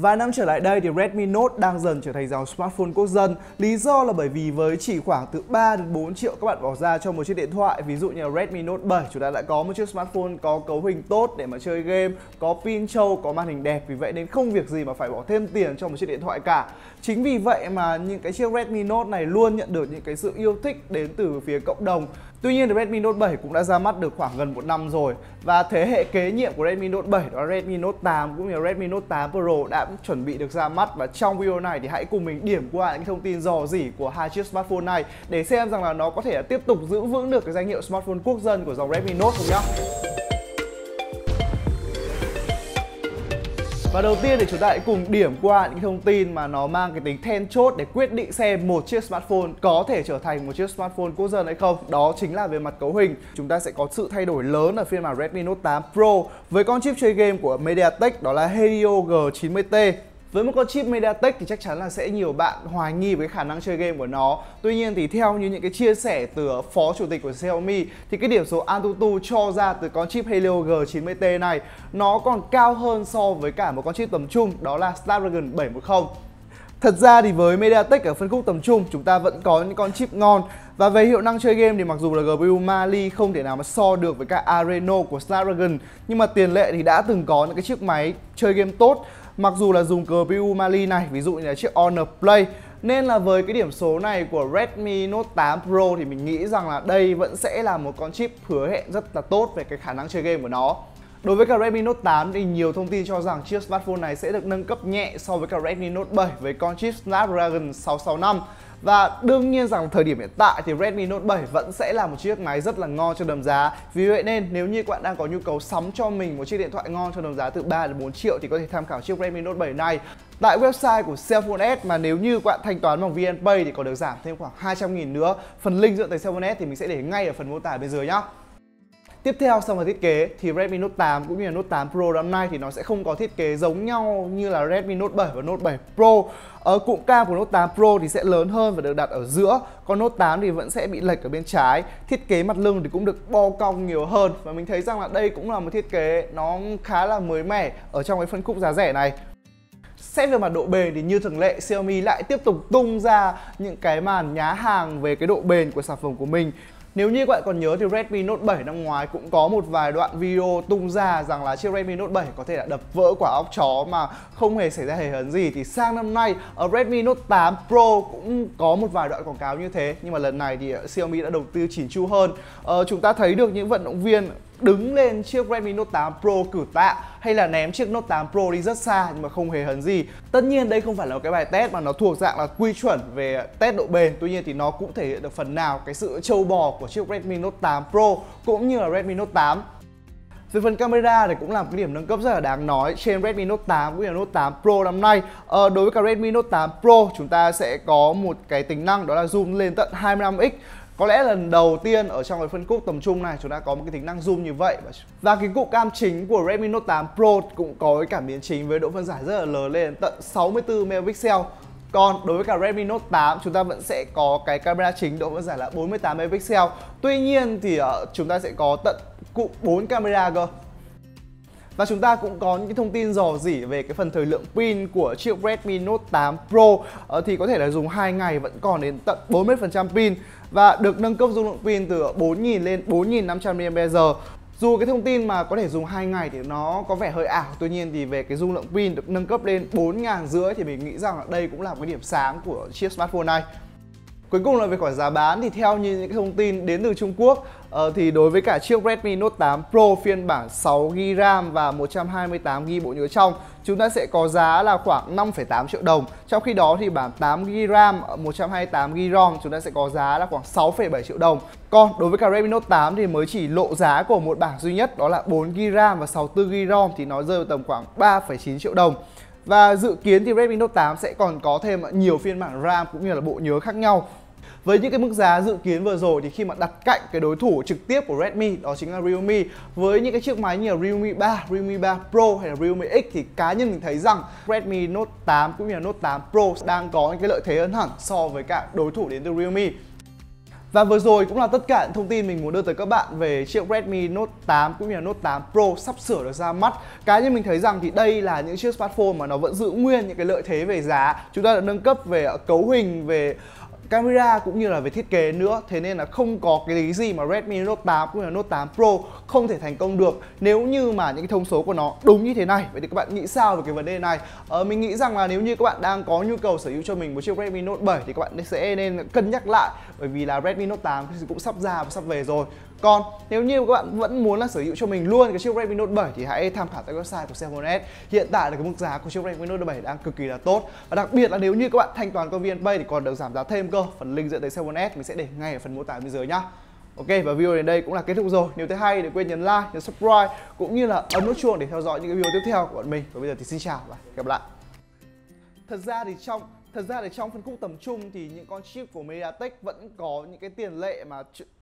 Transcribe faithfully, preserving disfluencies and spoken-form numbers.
Vài năm trở lại đây thì Redmi Note đang dần trở thành dòng smartphone quốc dân. Lý do là bởi vì với chỉ khoảng từ ba đến bốn triệu các bạn bỏ ra cho một chiếc điện thoại, ví dụ như Redmi Note bảy, chúng ta đã có một chiếc smartphone có cấu hình tốt để mà chơi game, có pin trâu, có màn hình đẹp. Vì vậy nên không việc gì mà phải bỏ thêm tiền cho một chiếc điện thoại cả. Chính vì vậy mà những cái chiếc Redmi Note này luôn nhận được những cái sự yêu thích đến từ phía cộng đồng. Tuy nhiên thì Redmi Note bảy cũng đã ra mắt được khoảng gần một năm rồi, và thế hệ kế nhiệm của Redmi Note bảy đó là Redmi Note tám cũng như Redmi Note tám Pro đã chuẩn bị được ra mắt. Và trong video này thì hãy cùng mình điểm qua những thông tin rò rỉ của hai chiếc smartphone này để xem rằng là nó có thể là tiếp tục giữ vững được cái danh hiệu smartphone quốc dân của dòng Redmi Note không nhá. Và đầu tiên thì chúng ta hãy cùng điểm qua những thông tin mà nó mang cái tính then chốt để quyết định xem một chiếc smartphone có thể trở thành một chiếc smartphone quốc dân hay không. Đó chính là về mặt cấu hình. Chúng ta sẽ có sự thay đổi lớn ở phiên bản Redmi Note tám Pro với con chip chơi game của Mediatek, đó là Helio G chín mươi T. Với một con chip Mediatek thì chắc chắn là sẽ nhiều bạn hoài nghi với khả năng chơi game của nó. Tuy nhiên thì theo như những cái chia sẻ từ phó chủ tịch của Xiaomi thì cái điểm số AnTuTu cho ra từ con chip Helio G chín mươi T này nó còn cao hơn so với cả một con chip tầm trung, đó là Snapdragon bảy một không. Thật ra thì với Mediatek ở phân khúc tầm trung chúng ta vẫn có những con chip ngon. Và về hiệu năng chơi game thì mặc dù là giê pê u Mali không thể nào mà so được với cả Adreno của Snapdragon, nhưng mà tiền lệ thì đã từng có những cái chiếc máy chơi game tốt mặc dù là dùng giê pê u Mali này, ví dụ như là chiếc Honor Play. Nên là với cái điểm số này của Redmi Note tám Pro thì mình nghĩ rằng là đây vẫn sẽ là một con chip hứa hẹn rất là tốt về cái khả năng chơi game của nó. Đối với cả Redmi Note tám thì nhiều thông tin cho rằng chiếc smartphone này sẽ được nâng cấp nhẹ so với cả Redmi Note bảy với con chip Snapdragon sáu sáu năm. Và đương nhiên rằng thời điểm hiện tại thì Redmi Note bảy vẫn sẽ là một chiếc máy rất là ngon cho tầm giá. Vì vậy nên nếu như các bạn đang có nhu cầu sắm cho mình một chiếc điện thoại ngon cho tầm giá từ ba đến bốn triệu thì có thể tham khảo chiếc Redmi Note bảy này. Tại website của CellphoneS mà nếu như các bạn thanh toán bằng VNPay thì có được giảm thêm khoảng hai trăm nghìn nữa. Phần link dựa tới CellphoneS thì mình sẽ để ngay ở phần mô tả bên dưới nhá. Tiếp theo, xong về thiết kế thì Redmi Note tám cũng như là Note tám Pro năm nay thì nó sẽ không có thiết kế giống nhau như là Redmi Note bảy và Note bảy Pro. Ở cụm cam của Note tám Pro thì sẽ lớn hơn và được đặt ở giữa, còn Note tám thì vẫn sẽ bị lệch ở bên trái. Thiết kế mặt lưng thì cũng được bo cong nhiều hơn, và mình thấy rằng là đây cũng là một thiết kế nó khá là mới mẻ ở trong cái phân khúc giá rẻ này. Xét về mặt độ bền thì như thường lệ Xiaomi lại tiếp tục tung ra những cái màn nhá hàng về cái độ bền của sản phẩm của mình. Nếu như các bạn còn nhớ thì Redmi Note bảy năm ngoái cũng có một vài đoạn video tung ra rằng là chiếc Redmi Note bảy có thể là đập vỡ quả óc chó mà không hề xảy ra hề hấn gì. Thì sang năm nay ở Redmi Note tám Pro cũng có một vài đoạn quảng cáo như thế, nhưng mà lần này thì Xiaomi đã đầu tư chỉn chu hơn. Ờ, chúng ta thấy được những vận động viên đứng lên chiếc Redmi Note tám Pro cử tạ hay là ném chiếc Note tám Pro đi rất xa nhưng mà không hề hấn gì. Tất nhiên đây không phải là một cái bài test mà nó thuộc dạng là quy chuẩn về test độ bền. Tuy nhiên thì nó cũng thể hiện được phần nào cái sự trâu bò của chiếc Redmi Note tám Pro cũng như là Redmi Note tám. Về phần camera thì cũng là một cái điểm nâng cấp rất là đáng nói trên Redmi Note tám cũng như là Note tám Pro năm nay. Ờ, đối với cả Redmi Note tám Pro chúng ta sẽ có một cái tính năng đó là zoom lên tận hai mươi lăm x. Có lẽ lần đầu tiên ở trong cái phân khúc tầm trung này chúng ta có một cái tính năng zoom như vậy. Và cái cụm cam chính của Redmi Note tám Pro cũng có cái cảm biến chính với độ phân giải rất là lớn lên tận sáu mươi tư megapixel. Còn đối với cả Redmi Note tám chúng ta vẫn sẽ có cái camera chính độ phân giải là bốn mươi tám megapixel. Tuy nhiên thì chúng ta sẽ có tận cụm bốn camera cơ. Và chúng ta cũng có những cái thông tin rò rỉ về cái phần thời lượng pin của chiếc Redmi Note tám Pro. Ờ, thì có thể là dùng hai ngày vẫn còn đến tận bốn mươi phần trăm pin và được nâng cấp dung lượng pin từ bốn nghìn lên bốn nghìn năm trăm mAh. Dù cái thông tin mà có thể dùng hai ngày thì nó có vẻ hơi ảo, tuy nhiên thì về cái dung lượng pin được nâng cấp lên bốn nghìn năm trăm thì mình nghĩ rằng là đây cũng là một cái điểm sáng của chiếc smartphone này. Cuối cùng là về khỏi giá bán thì theo như những thông tin đến từ Trung Quốc thì đối với cả chiếc Redmi Note tám Pro phiên bản sáu gi-ga-bai RAM và một trăm hai mươi tám gi-ga-bai bộ nhớ trong chúng ta sẽ có giá là khoảng năm phẩy tám triệu đồng. Trong khi đó thì bản tám gi-ga-bai RAM, một trăm hai mươi tám gi-ga-bai ROM chúng ta sẽ có giá là khoảng sáu phẩy bảy triệu đồng. Còn đối với cả Redmi Note tám thì mới chỉ lộ giá của một bản duy nhất đó là bốn gi-ga-bai RAM và sáu mươi tư gi-ga-bai ROM thì nó rơi vào tầm khoảng ba phẩy chín triệu đồng. Và dự kiến thì Redmi Note tám sẽ còn có thêm nhiều phiên bản RAM cũng như là bộ nhớ khác nhau. Với những cái mức giá dự kiến vừa rồi thì khi mà đặt cạnh cái đối thủ trực tiếp của Redmi đó chính là Realme, với những cái chiếc máy như là Realme ba, Realme ba Pro hay là Realme X thì cá nhân mình thấy rằng Redmi Note tám cũng như là Note tám Pro đang có những cái lợi thế hơn hẳn so với cả đối thủ đến từ Realme. Và vừa rồi cũng là tất cả những thông tin mình muốn đưa tới các bạn về chiếc Redmi Note tám cũng như là Note tám Pro sắp sửa được ra mắt. Cá nhân mình thấy rằng thì đây là những chiếc smartphone mà nó vẫn giữ nguyên những cái lợi thế về giá. Chúng ta đã nâng cấp về cấu hình, về camera cũng như là về thiết kế nữa. Thế nên là không có cái lý gì mà Redmi Note tám cũng như là Note tám Pro không thể thành công được nếu như mà những cái thông số của nó đúng như thế này. Vậy thì các bạn nghĩ sao về cái vấn đề này? Ờ, mình nghĩ rằng là nếu như các bạn đang có nhu cầu sở hữu cho mình một chiếc Redmi Note bảy thì các bạn sẽ nên cân nhắc lại, bởi vì là Redmi Note tám cũng sắp ra và sắp về rồi. Còn nếu như các bạn vẫn muốn là sở hữu cho mình luôn cái chiếc Redmi Note bảy thì hãy tham khảo tại website của CellphoneS. Hiện tại là cái mức giá của chiếc Redmi Note bảy đang cực kỳ là tốt, và đặc biệt là nếu như các bạn thanh toán qua VNPay thì còn được giảm giá thêm cơ. Phần link dẫn tới CellphoneS mình sẽ để ngay ở phần mô tả bên dưới nhá. Ok, và video đến đây cũng là kết thúc rồi. Nếu thấy hay đừng quên nhấn like, nhấn subscribe cũng như là ấn nút chuông để theo dõi những cái video tiếp theo của bọn mình. Và bây giờ thì xin chào và hẹn gặp lại. Thật ra thì trong Thật ra thì trong phân khúc tầm trung thì những con chip của Mediatek vẫn có những cái tiền lệ mà